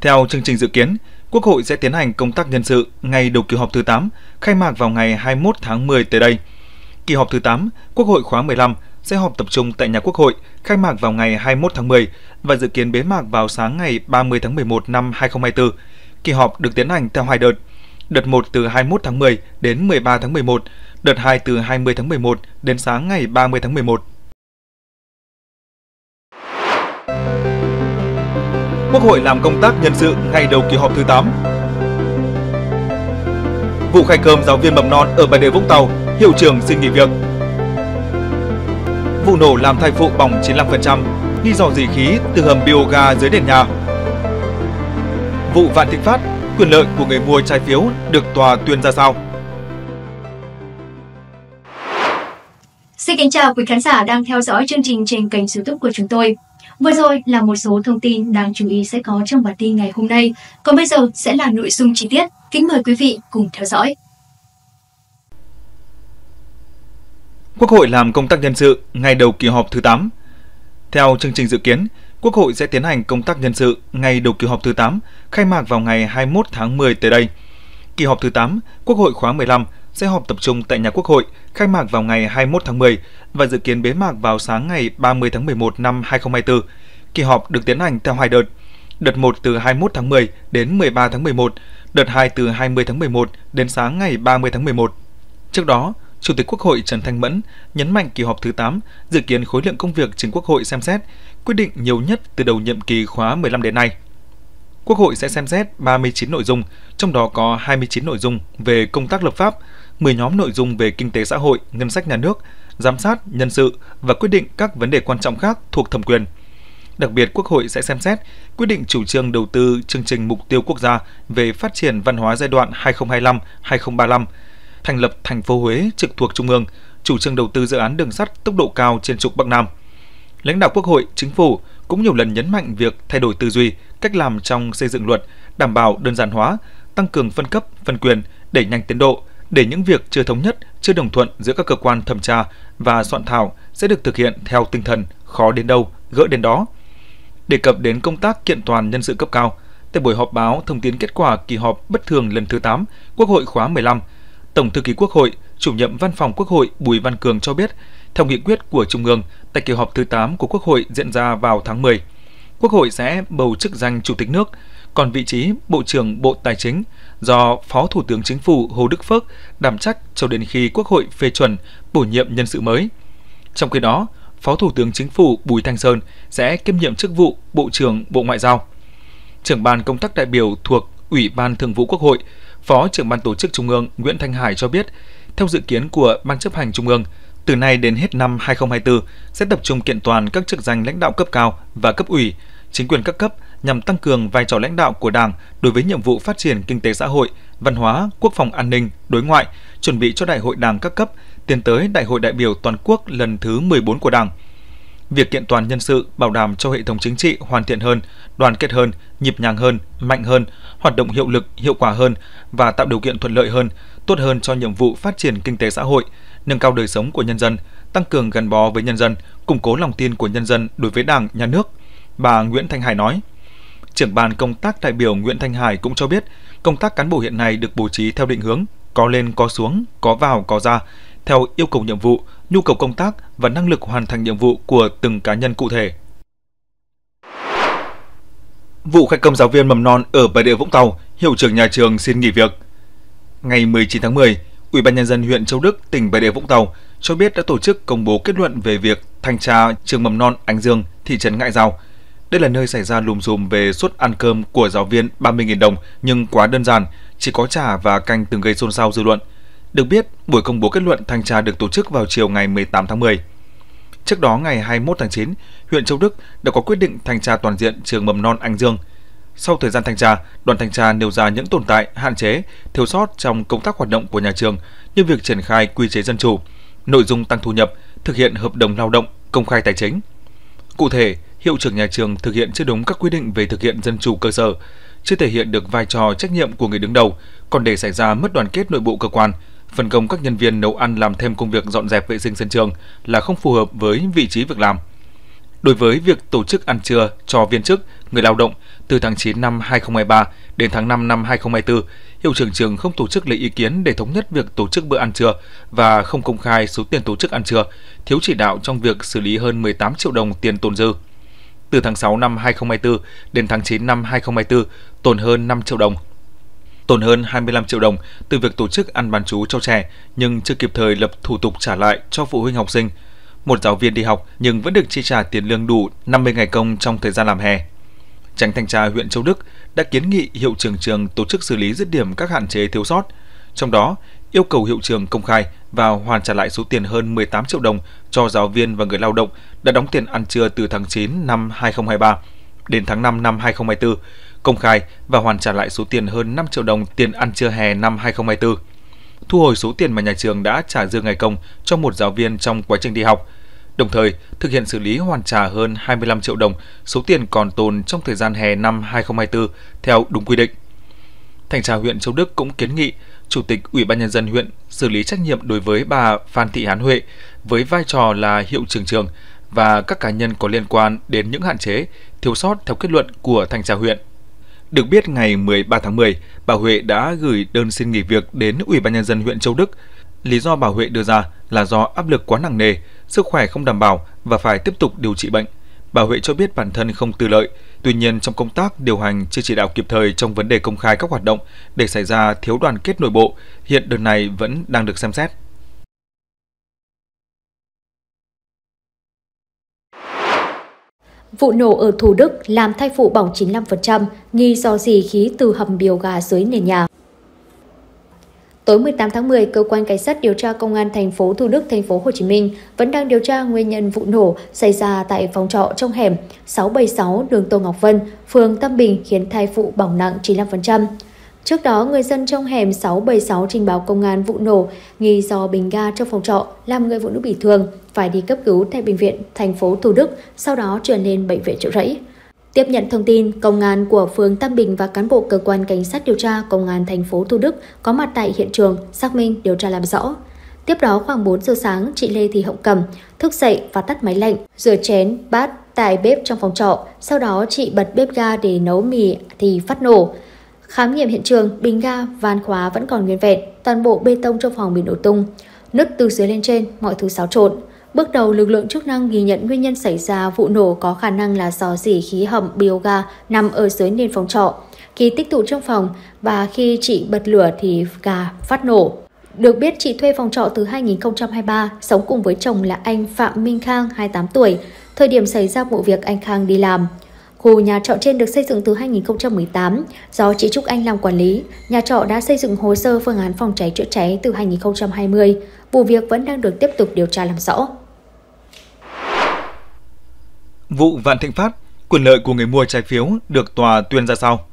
Theo chương trình dự kiến, Quốc hội sẽ tiến hành công tác nhân sự ngày đầu kỳ họp thứ 8, khai mạc vào ngày 21 tháng 10 tới đây. Kỳ họp thứ 8, Quốc hội khóa 15 sẽ họp tập trung tại nhà Quốc hội, khai mạc vào ngày 21 tháng 10 và dự kiến bế mạc vào sáng ngày 30 tháng 11 năm 2024. Kỳ họp được tiến hành theo hai đợt. Đợt 1 từ 21 tháng 10 đến 13 tháng 11, đợt 2 từ 20 tháng 11 đến sáng ngày 30 tháng 11. Quốc hội làm công tác nhân sự ngày đầu kỳ họp thứ 8. Vụ khai cơm giáo viên mầm non ở Bà Rịa Vũng Tàu, hiệu trưởng xin nghỉ việc. Vụ nổ làm thai phụ bỏng 95%, nghi dò dỉ khí từ hầm bioga dưới đền nhà. Vụ Vạn Thịnh Phát, quyền lợi của người mua trái phiếu được tòa tuyên ra sao? Xin kính chào quý khán giả đang theo dõi chương trình trên kênh YouTube của chúng tôi. Vừa rồi là một số thông tin đáng chú ý sẽ có trong bản tin ngày hôm nay. Còn bây giờ sẽ là nội dung chi tiết. Kính mời quý vị cùng theo dõi. Quốc hội làm công tác nhân sự ngày đầu kỳ họp thứ 8. Theo chương trình dự kiến, Quốc hội sẽ tiến hành công tác nhân sự ngày đầu kỳ họp thứ 8, khai mạc vào ngày 21 tháng 10 tới đây. Kỳ họp thứ 8, Quốc hội khóa 15 sẽ họp tập trung tại nhà Quốc hội, khai mạc vào ngày 21 tháng 10 và dự kiến bế mạc vào sáng ngày 30 tháng 11 năm 2024. Kỳ họp được tiến hành theo hai đợt. Đợt 1 từ 21 tháng 10 đến 13 tháng 11, đợt 2 từ 20 tháng 11 đến sáng ngày 30 tháng 11. Trước đó, Chủ tịch Quốc hội Trần Thanh Mẫn nhấn mạnh kỳ họp thứ 8 dự kiến khối lượng công việc trình Quốc hội xem xét, quyết định nhiều nhất từ đầu nhiệm kỳ khóa 15 đến nay. Quốc hội sẽ xem xét 39 nội dung, trong đó có 29 nội dung về công tác lập pháp, 10 nhóm nội dung về kinh tế xã hội, ngân sách nhà nước, giám sát, nhân sự và quyết định các vấn đề quan trọng khác thuộc thẩm quyền. Đặc biệt, Quốc hội sẽ xem xét quyết định chủ trương đầu tư chương trình mục tiêu quốc gia về phát triển văn hóa giai đoạn 2025-2035, thành lập thành phố Huế trực thuộc Trung ương, chủ trương đầu tư dự án đường sắt tốc độ cao trên trục Bắc Nam. Lãnh đạo Quốc hội, Chính phủ cũng nhiều lần nhấn mạnh việc thay đổi tư duy, cách làm trong xây dựng luật, đảm bảo đơn giản hóa, tăng cường phân cấp, phân quyền, đẩy nhanh tiến độ, để những việc chưa thống nhất, chưa đồng thuận giữa các cơ quan thẩm tra và soạn thảo sẽ được thực hiện theo tinh thần khó đến đâu, gỡ đến đó. Đề cập đến công tác kiện toàn nhân sự cấp cao, tại buổi họp báo thông tin kết quả kỳ họp bất thường lần thứ 8, Quốc hội khóa 15, Tổng thư ký Quốc hội, Chủ nhiệm Văn phòng Quốc hội Bùi Văn Cường cho biết, theo nghị quyết của Trung ương, tại kỳ họp thứ 8 của Quốc hội diễn ra vào tháng 10, Quốc hội sẽ bầu chức danh Chủ tịch nước, còn vị trí Bộ trưởng Bộ Tài chính do Phó Thủ tướng Chính phủ Hồ Đức Phước đảm trách cho đến khi Quốc hội phê chuẩn bổ nhiệm nhân sự mới. Trong khi đó, Phó Thủ tướng Chính phủ Bùi Thanh Sơn sẽ kiêm nhiệm chức vụ Bộ trưởng Bộ Ngoại giao. Trưởng ban công tác đại biểu thuộc Ủy ban Thường vụ Quốc hội, Phó trưởng ban tổ chức Trung ương Nguyễn Thanh Hải cho biết, theo dự kiến của Ban chấp hành Trung ương, từ nay đến hết năm 2024 sẽ tập trung kiện toàn các chức danh lãnh đạo cấp cao và cấp ủy, chính quyền các cấp nhằm tăng cường vai trò lãnh đạo của Đảng đối với nhiệm vụ phát triển kinh tế xã hội, văn hóa, quốc phòng an ninh, đối ngoại, chuẩn bị cho Đại hội Đảng các cấp, tiến tới Đại hội đại biểu toàn quốc lần thứ 14 của Đảng. Việc kiện toàn nhân sự bảo đảm cho hệ thống chính trị hoàn thiện hơn, đoàn kết hơn, nhịp nhàng hơn, mạnh hơn, hoạt động hiệu lực, hiệu quả hơn và tạo điều kiện thuận lợi hơn, tốt hơn cho nhiệm vụ phát triển kinh tế xã hội, nâng cao đời sống của nhân dân, tăng cường gắn bó với nhân dân, củng cố lòng tin của nhân dân đối với Đảng, nhà nước, bà Nguyễn Thanh Hải nói. Trưởng ban công tác đại biểu Nguyễn Thanh Hải cũng cho biết, công tác cán bộ hiện nay được bố trí theo định hướng, có lên có xuống, có vào có ra, theo yêu cầu nhiệm vụ, nhu cầu công tác và năng lực hoàn thành nhiệm vụ của từng cá nhân cụ thể. Vụ khai cơm giáo viên mầm non ở Bà Rịa Vũng Tàu, hiệu trưởng nhà trường xin nghỉ việc. Ngày 19 tháng 10, Ủy ban nhân dân huyện Châu Đức, tỉnh Bà Rịa Vũng Tàu cho biết đã tổ chức công bố kết luận về việc thanh tra trường mầm non Ánh Dương, thị trấn Ngãi Giao. Đây là nơi xảy ra lùm xùm về suất ăn cơm của giáo viên 30.000 đồng nhưng quá đơn giản, chỉ có chả và canh từng gây xôn xao dư luận. Được biết, buổi công bố kết luận thanh tra được tổ chức vào chiều ngày 18 tháng 10. Trước đó, ngày 21 tháng 9, huyện Châu Đức đã có quyết định thanh tra toàn diện trường mầm non Ánh Dương. Sau thời gian thanh tra, đoàn thanh tra nêu ra những tồn tại, hạn chế, thiếu sót trong công tác hoạt động của nhà trường như việc triển khai quy chế dân chủ, nội dung tăng thu nhập, thực hiện hợp đồng lao động, công khai tài chính. Cụ thể, hiệu trưởng nhà trường thực hiện chưa đúng các quy định về thực hiện dân chủ cơ sở, chưa thể hiện được vai trò trách nhiệm của người đứng đầu, còn để xảy ra mất đoàn kết nội bộ cơ quan, phân công các nhân viên nấu ăn làm thêm công việc dọn dẹp vệ sinh sân trường là không phù hợp với vị trí việc làm. Đối với việc tổ chức ăn trưa cho viên chức, người lao động từ tháng 9 năm 2023 đến tháng 5 năm 2024, hiệu trưởng trường không tổ chức lấy ý kiến để thống nhất việc tổ chức bữa ăn trưa và không công khai số tiền tổ chức ăn trưa, thiếu chỉ đạo trong việc xử lý hơn 18 triệu đồng tiền tồn dư. Từ tháng 6 năm 2024 đến tháng 9 năm 2024, tồn hơn 5 triệu đồng. Tồn hơn 25 triệu đồng từ việc tổ chức ăn bán trú cho trẻ nhưng chưa kịp thời lập thủ tục trả lại cho phụ huynh học sinh. Một giáo viên đi học nhưng vẫn được chi trả tiền lương đủ 50 ngày công trong thời gian làm hè. Chánh thanh tra huyện Châu Đức đã kiến nghị hiệu trưởng trường tổ chức xử lý dứt điểm các hạn chế thiếu sót, trong đó yêu cầu hiệu trường công khai và hoàn trả lại số tiền hơn 18 triệu đồng cho giáo viên và người lao động đã đóng tiền ăn trưa từ tháng 9 năm 2023 đến tháng 5 năm 2024, công khai và hoàn trả lại số tiền hơn 5 triệu đồng tiền ăn trưa hè năm 2024. Thu hồi số tiền mà nhà trường đã trả dư ngày công cho một giáo viên trong quá trình đi học, đồng thời thực hiện xử lý hoàn trả hơn 25 triệu đồng số tiền còn tồn trong thời gian hè năm 2024 theo đúng quy định. Thanh tra huyện Châu Đức cũng kiến nghị Chủ tịch Ủy ban Nhân dân huyện xử lý trách nhiệm đối với bà Phan Thị Hán Huệ với vai trò là hiệu trưởng trường và các cá nhân có liên quan đến những hạn chế, thiếu sót theo kết luận của Thanh tra huyện. Được biết, ngày 13 tháng 10, bà Huệ đã gửi đơn xin nghỉ việc đến Ủy ban Nhân dân huyện Châu Đức. Lý do bà Huệ đưa ra là do áp lực quá nặng nề, sức khỏe không đảm bảo và phải tiếp tục điều trị bệnh. Bà Huệ cho biết bản thân không tư lợi, tuy nhiên trong công tác điều hành chưa chỉ đạo kịp thời trong vấn đề công khai các hoạt động để xảy ra thiếu đoàn kết nội bộ, hiện đợt này vẫn đang được xem xét. Vụ nổ ở Thủ Đức làm thai phụ bỏng 95%, nghi do rỉ khí từ hầm biêu gà dưới nền nhà. Tối 18 tháng 10, cơ quan cảnh sát điều tra công an thành phố Thủ Đức, thành phố Hồ Chí Minh vẫn đang điều tra nguyên nhân vụ nổ xảy ra tại phòng trọ trong hẻm 676 đường Tô Ngọc Vân, phường Tâm Bình khiến thai phụ bỏng nặng 95%. Trước đó, người dân trong hẻm 676 trình báo công an vụ nổ nghi do bình ga trong phòng trọ làm người phụ nữ bị thương, phải đi cấp cứu tại bệnh viện thành phố Thủ Đức, sau đó chuyển lên bệnh viện Chợ Rẫy. Tiếp nhận thông tin, công an của phường Tam Bình và cán bộ cơ quan cảnh sát điều tra công an thành phố Thủ Đức có mặt tại hiện trường xác minh điều tra làm rõ. Tiếp đó, khoảng 4 giờ sáng, chị Lê Thị Hồng Cầm thức dậy và tắt máy lạnh, rửa chén, bát tại bếp trong phòng trọ, sau đó chị bật bếp ga để nấu mì thì phát nổ. Khám nghiệm hiện trường, bình ga, van khóa vẫn còn nguyên vẹn, toàn bộ bê tông trong phòng bị nổ tung, nứt từ dưới lên trên, mọi thứ xáo trộn. Bước đầu, lực lượng chức năng ghi nhận nguyên nhân xảy ra vụ nổ có khả năng là do rỉ khí hầm bioga nằm ở dưới nền phòng trọ, khi tích tụ trong phòng, và khi chị bật lửa thì ga phát nổ. Được biết, chị thuê phòng trọ từ 2023, sống cùng với chồng là anh Phạm Minh Khang, 28 tuổi. Thời điểm xảy ra vụ việc, anh Khang đi làm. Khu nhà trọ trên được xây dựng từ 2018, do chị Trúc Anh làm quản lý. Nhà trọ đã xây dựng hồ sơ phương án phòng cháy chữa cháy từ 2020. Vụ việc vẫn đang được tiếp tục điều tra làm rõ. Vụ Vạn Thịnh Phát, quyền lợi của người mua trái phiếu được tòa tuyên ra sao?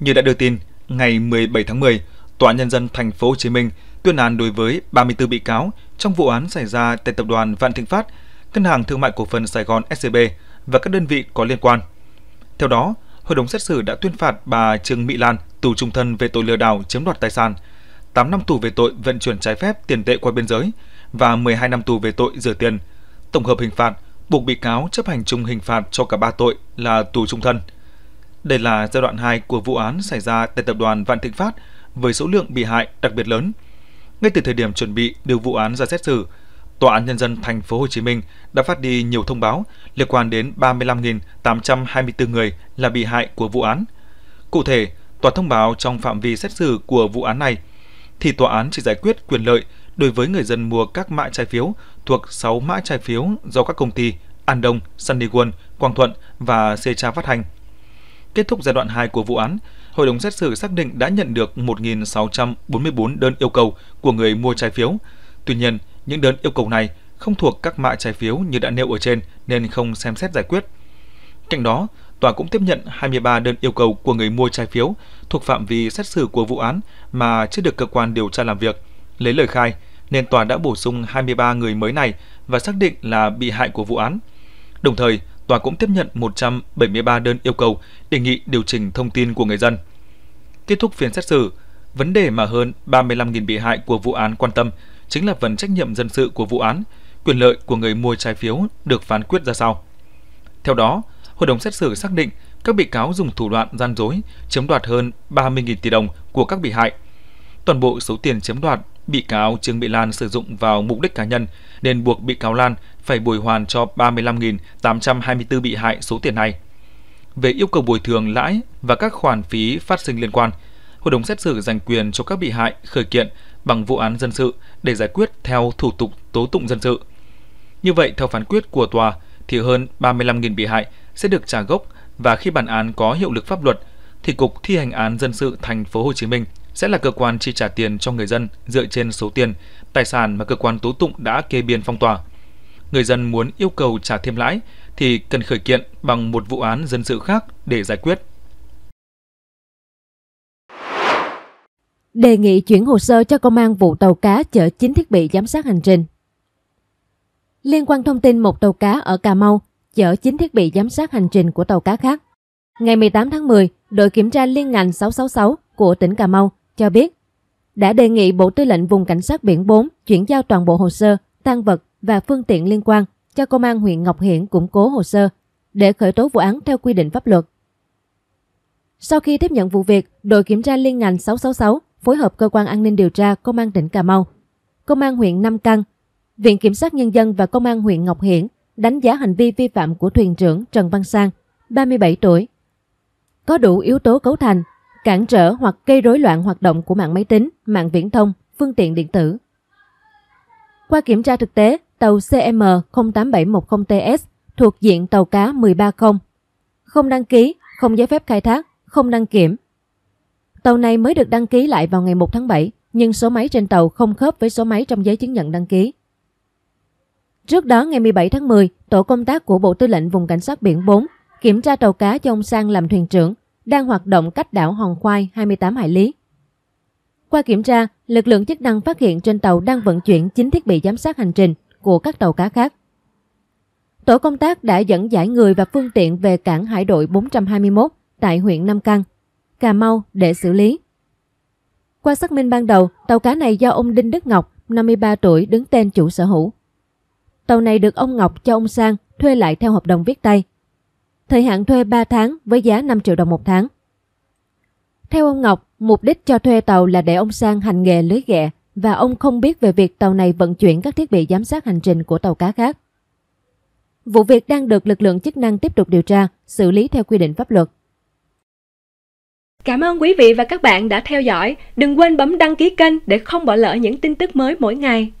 Như đã đưa tin, ngày 17 tháng 10, Tòa Nhân dân Thành phố Hồ Chí Minh tuyên án đối với 34 bị cáo trong vụ án xảy ra tại Tập đoàn Vạn Thịnh Phát, Ngân hàng Thương mại Cổ phần Sài Gòn SCB và các đơn vị có liên quan. Theo đó, hội đồng xét xử đã tuyên phạt bà Trương Mỹ Lan tù chung thân về tội lừa đảo chiếm đoạt tài sản, 8 năm tù về tội vận chuyển trái phép tiền tệ qua biên giới và 12 năm tù về tội rửa tiền. Tổng hợp hình phạt buộc bị cáo chấp hành chung hình phạt cho cả 3 tội là tù chung thân. Đây là giai đoạn 2 của vụ án xảy ra tại Tập đoàn Vạn Thịnh Phát với số lượng bị hại đặc biệt lớn. Ngay từ thời điểm chuẩn bị đưa vụ án ra xét xử, Tòa án Nhân dân Thành phố Hồ Chí Minh đã phát đi nhiều thông báo liên quan đến 35.824 người là bị hại của vụ án. Cụ thể, tòa thông báo trong phạm vi xét xử của vụ án này thì tòa án chỉ giải quyết quyền lợi đối với người dân mua các mã trái phiếu thuộc 6 mã trái phiếu do các công ty An Đông, Sunny World, Quang Thuận và Secha phát hành. Kết thúc giai đoạn 2 của vụ án, hội đồng xét xử xác định đã nhận được 1.644 đơn yêu cầu của người mua trái phiếu. Tuy nhiên, những đơn yêu cầu này không thuộc các mã trái phiếu như đã nêu ở trên nên không xem xét giải quyết. Cạnh đó, tòa cũng tiếp nhận 23 đơn yêu cầu của người mua trái phiếu thuộc phạm vi xét xử của vụ án mà chưa được cơ quan điều tra làm việc lấy lời khai, nên tòa đã bổ sung 23 người mới này và xác định là bị hại của vụ án. Đồng thời, tòa cũng tiếp nhận 173 đơn yêu cầu đề nghị điều chỉnh thông tin của người dân. Kết thúc phiên xét xử, vấn đề mà hơn 35.000 bị hại của vụ án quan tâm chính là phần trách nhiệm dân sự của vụ án, quyền lợi của người mua trái phiếu được phán quyết ra sao. Theo đó, hội đồng xét xử xác định các bị cáo dùng thủ đoạn gian dối chiếm đoạt hơn 30.000 tỷ đồng của các bị hại. Toàn bộ số tiền chiếm đoạt, bị cáo Trương Mỹ Lan sử dụng vào mục đích cá nhân nên buộc bị cáo Lan phải bồi hoàn cho 35.824 bị hại số tiền này. Về yêu cầu bồi thường lãi và các khoản phí phát sinh liên quan, hội đồng xét xử dành quyền cho các bị hại khởi kiện bằng vụ án dân sự để giải quyết theo thủ tục tố tụng dân sự. Như vậy, theo phán quyết của tòa thì hơn 35.000 bị hại sẽ được trả gốc, và khi bản án có hiệu lực pháp luật thì Cục Thi hành án dân sự Thành phố Hồ Chí Minh sẽ là cơ quan chi trả tiền cho người dân dựa trên số tiền, tài sản mà cơ quan tố tụng đã kê biên phong tỏa. Người dân muốn yêu cầu trả thêm lãi thì cần khởi kiện bằng một vụ án dân sự khác để giải quyết. Đề nghị chuyển hồ sơ cho công an vụ tàu cá chở 9 thiết bị giám sát hành trình. Liên quan thông tin một tàu cá ở Cà Mau chở 9 thiết bị giám sát hành trình của tàu cá khác, ngày 18 tháng 10, đội kiểm tra liên ngành 666 của tỉnh Cà Mau cho biết đã đề nghị Bộ Tư lệnh Vùng Cảnh sát Biển 4 chuyển giao toàn bộ hồ sơ, tang vật và phương tiện liên quan cho Công an huyện Ngọc Hiển củng cố hồ sơ để khởi tố vụ án theo quy định pháp luật. Sau khi tiếp nhận vụ việc, đội kiểm tra liên ngành 666 phối hợp Cơ quan An ninh Điều tra Công an tỉnh Cà Mau, Công an huyện Nam Căn, Viện Kiểm sát Nhân dân và Công an huyện Ngọc Hiển đánh giá hành vi vi phạm của thuyền trưởng Trần Văn Sang, 37 tuổi, có đủ yếu tố cấu thành cản trở hoặc gây rối loạn hoạt động của mạng máy tính, mạng viễn thông, phương tiện điện tử. Qua kiểm tra thực tế, tàu CM 08710TS thuộc diện tàu cá 130, không đăng ký, không giấy phép khai thác, không đăng kiểm. Tàu này mới được đăng ký lại vào ngày 1 tháng 7, nhưng số máy trên tàu không khớp với số máy trong giấy chứng nhận đăng ký. Trước đó, ngày 17 tháng 10, tổ công tác của Bộ Tư lệnh Vùng Cảnh sát Biển 4 kiểm tra tàu cá do ông Sang làm thuyền trưởng, đang hoạt động cách đảo Hòn Khoai 28 hải lý. Qua kiểm tra, lực lượng chức năng phát hiện trên tàu đang vận chuyển 9 thiết bị giám sát hành trình của các tàu cá khác. Tổ công tác đã dẫn giải người và phương tiện về cảng Hải đội 421 tại huyện Nam Căn, Cà Mau để xử lý. Qua xác minh ban đầu, tàu cá này do ông Đinh Đức Ngọc, 53 tuổi, đứng tên chủ sở hữu. Tàu này được ông Ngọc cho ông Sang thuê lại theo hợp đồng viết tay. Thời hạn thuê 3 tháng với giá 5 triệu đồng một tháng. Theo ông Ngọc, mục đích cho thuê tàu là để ông Sang hành nghề lưới ghẹ và ông không biết về việc tàu này vận chuyển các thiết bị giám sát hành trình của tàu cá khác. Vụ việc đang được lực lượng chức năng tiếp tục điều tra, xử lý theo quy định pháp luật. Cảm ơn quý vị và các bạn đã theo dõi. Đừng quên bấm đăng ký kênh để không bỏ lỡ những tin tức mới mỗi ngày.